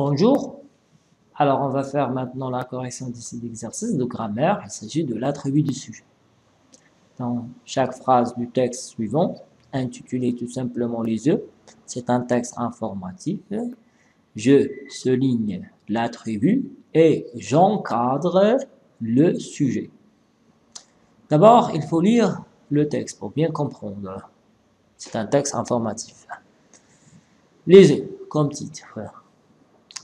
Bonjour. Alors, on va faire maintenant la correction de cet exercice de grammaire. Il s'agit de l'attribut du sujet. Dans chaque phrase du texte suivant, intitulé tout simplement les yeux, c'est un texte informatif. Je souligne l'attribut et j'encadre le sujet. D'abord, il faut lire le texte pour bien comprendre. C'est un texte informatif. Les œufs, comme titre.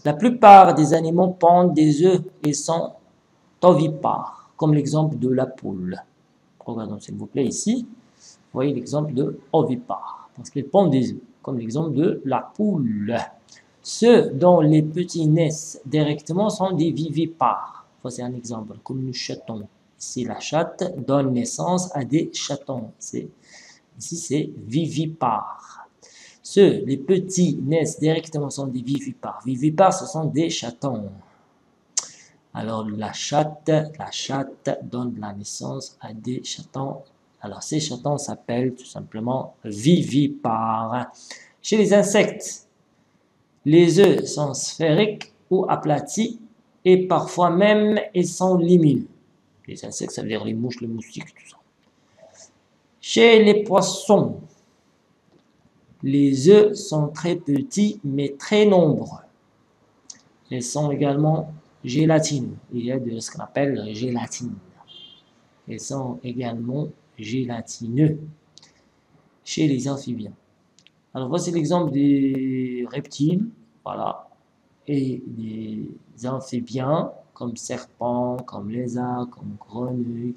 La plupart des animaux pondent des œufs et sont ovipares, comme l'exemple de la poule. Regardons s'il vous plaît ici. Vous voyez l'exemple de ovipare, parce qu'il pond des œufs, comme l'exemple de la poule. Ceux dont les petits naissent directement sont des vivipares. Voici un exemple, comme le chaton. Ici, la chatte donne naissance à des chatons. Ici, c'est vivipare. Ceux, les petits, naissent directement sont des vivipares. Vivipares, ce sont des chatons. Alors, la chatte donne la naissance à des chatons. Alors, ces chatons s'appellent tout simplement vivipares. Chez les insectes, les œufs sont sphériques ou aplatis et parfois même, ils sont limineux. Les insectes, ça veut dire les mouches, les moustiques, tout ça. Chez les poissons, les œufs sont très petits, mais très nombreux. Ils sont également gélatineux. Il y a de ce qu'on appelle la gélatine. Ils sont également gélatineux chez les amphibiens. Alors, voici l'exemple des reptiles, voilà, et des amphibiens, comme serpents, comme lézards, comme grenouilles,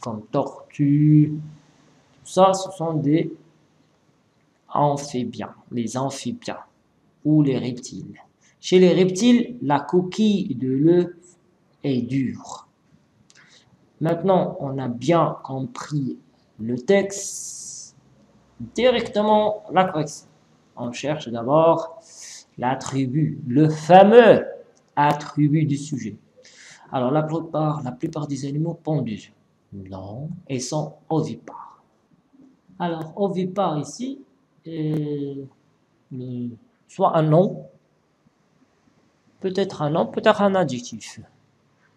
comme tortues. Tout ça, ce sont des amphibiens, les amphibiens ou les reptiles. Chez les reptiles, la coquille de l'œuf est dure. Maintenant, on a bien compris le texte. Directement, la correction. On cherche d'abord l'attribut, le fameux attribut du sujet. Alors, la plupart des animaux pondent des œufs. Non, ils sont ovipares. Alors, ovipare ici, soit un nom, peut-être un nom, peut-être un adjectif.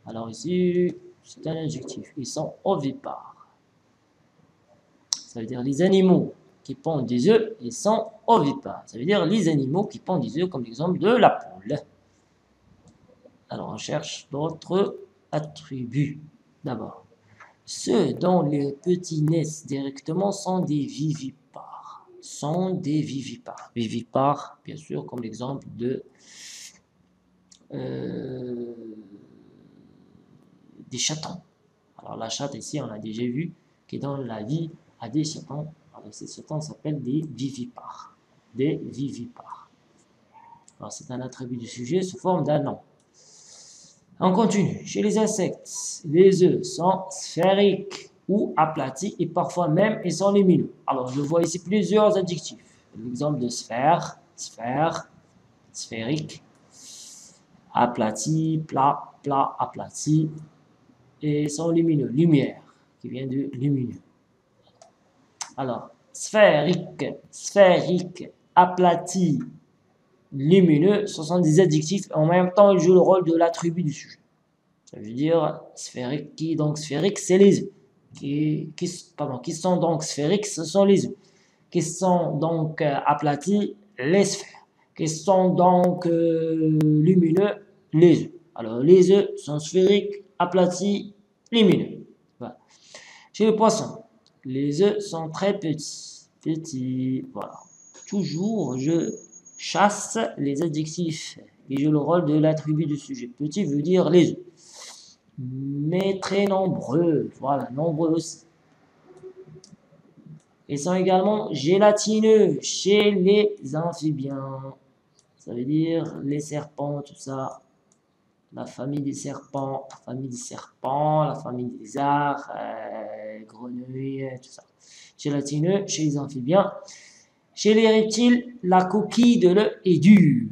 Alors ici, c'est un adjectif. Ils sont ovipares. Ça veut dire les animaux qui pondent des œufs, ils sont ovipares. Ça veut dire les animaux qui pondent des œufs, comme l'exemple de la poule. Alors on cherche d'autres attributs d'abord. Ceux dont les petits naissent directement sont des vivipares. Vivipares, bien sûr, comme l'exemple de des chatons. Alors la chatte ici, on a déjà vu qui donne la vie à des chatons. Alors ces chatons s'appellent des vivipares. Alors c'est un attribut du sujet sous forme d'un nom. On continue. Chez les insectes, les œufs sont sphériques ou aplati, et parfois même ils sont lumineux. Alors je vois ici plusieurs adjectifs. L'exemple de sphère, sphérique, aplati, plat, aplati, et ils sont lumineux, lumière, qui vient de lumineux. Alors, sphérique, aplati, lumineux, ce sont des adjectifs, en même temps ils jouent le rôle de l'attribut du sujet. Ça veut dire sphérique, donc sphérique, c'est les œufs. Qui sont donc sphériques, ce sont les œufs. Qui sont donc aplatis, les sphères. Qui sont donc lumineux, les œufs. Alors, les œufs sont sphériques, aplatis, lumineux. Voilà. Chez les poissons, les œufs sont très petits. Voilà. Toujours, je chasse les adjectifs et j'ai le rôle de l'attribut du sujet. Petit veut dire les œufs. Mais très nombreux, voilà, nombreux aussi. Ils sont également gélatineux chez les amphibiens. Ça veut dire les serpents, tout ça. La famille des lézards, grenouilles, tout ça. Gélatineux chez les amphibiens. Chez les reptiles, la coquille de l'œuf est dure,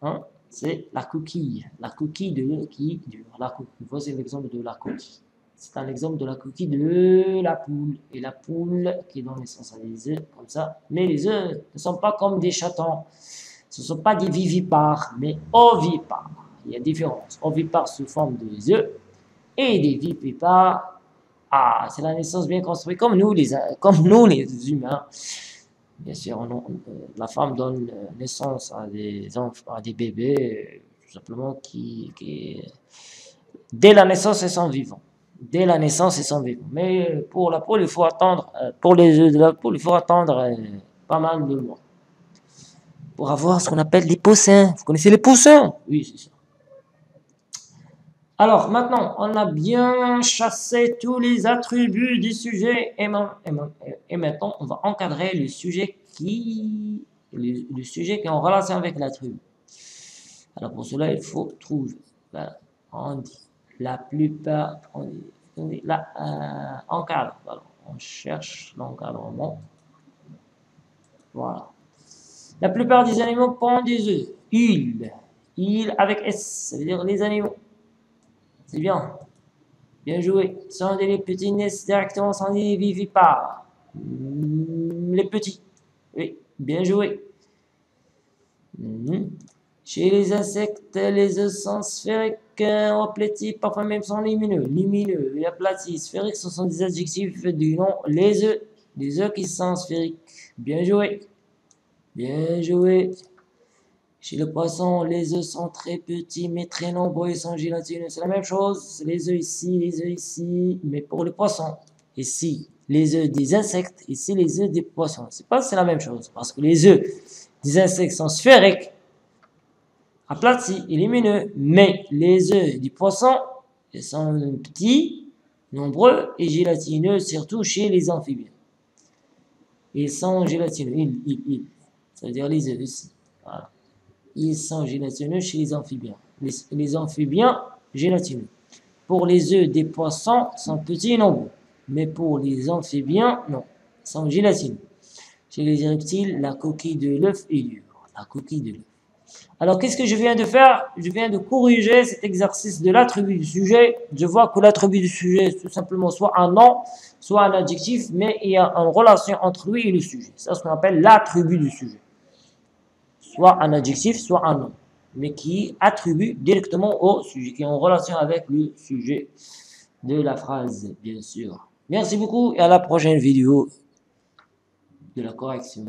hein. C'est la coquille de l'œuf qui est dure. La coquille, voici l'exemple de la coquille. C'est un exemple de la coquille de la poule. Et la poule qui donne naissance à des œufs, comme ça. Mais les œufs ne sont pas comme des chatons. Ce ne sont pas des vivipares, mais ovipares. Il y a une différence. Ovipares sous forme des œufs et des vivipares. Ah, c'est la naissance bien construite, comme nous les humains. Bien sûr, la femme donne naissance à des enfants, à des bébés, tout simplement qui dès la naissance, ils sont vivants. Dès la naissance, ils sont vivants. Mais pour la poule, il faut attendre. Pour les œufs de la poule, il faut attendre pas mal de mois pour avoir ce qu'on appelle les poussins. Vous connaissez les poussins? Oui, c'est ça. Alors, maintenant, on a bien chassé tous les attributs du sujet et maintenant, on va encadrer le sujet qui est en relation avec l'attribut. Alors, pour cela, il faut trouver, voilà, on dit, la plupart, encadre, voilà, on cherche l'encadrement, voilà. La plupart des animaux pondent des œufs, ils avec S, ça veut dire les animaux. C'est bien. Bien joué. Sans les petits naissent directement, sans les vivipares. Les petits. Oui, bien joué. Chez les insectes, les œufs sont sphériques, aplatis, parfois même sont lumineux. Lumineux et aplatis. Sphériques, ce sont des adjectifs du nom. Les œufs. Les œufs qui sont sphériques. Bien joué. Bien joué. Chez le poisson, les œufs sont très petits, mais très nombreux, ils sont gélatineux. C'est la même chose, les œufs ici, mais pour le poisson. Ici, les œufs des insectes, ici, les œufs des poissons. C'est pas c'est la même chose, parce que les œufs des insectes sont sphériques, aplatis et lumineux, mais les œufs des poissons, ils sont petits, nombreux et gélatineux, surtout chez les amphibiens. Ils sont gélatineux, ça veut dire les œufs ici, voilà. Ils sont gélatineux chez les amphibiens. Les amphibiens gélatineux. Pour les œufs des poissons, sont petits et nombreux. Mais pour les amphibiens, non. Ils sont gélatineux. Chez les reptiles, la coquille de l'œuf est dure. La coquille de l'œuf. Alors, qu'est-ce que je viens de faire? Je viens de corriger cet exercice de l'attribut du sujet. Je vois que l'attribut du sujet est tout simplement soit un nom, soit un adjectif, mais il y a une relation entre lui et le sujet. C'est ce qu'on appelle l'attribut du sujet. Soit un adjectif, soit un nom, mais qui attribue directement au sujet, qui est en relation avec le sujet de la phrase, bien sûr. Merci beaucoup et à la prochaine vidéo de la correction.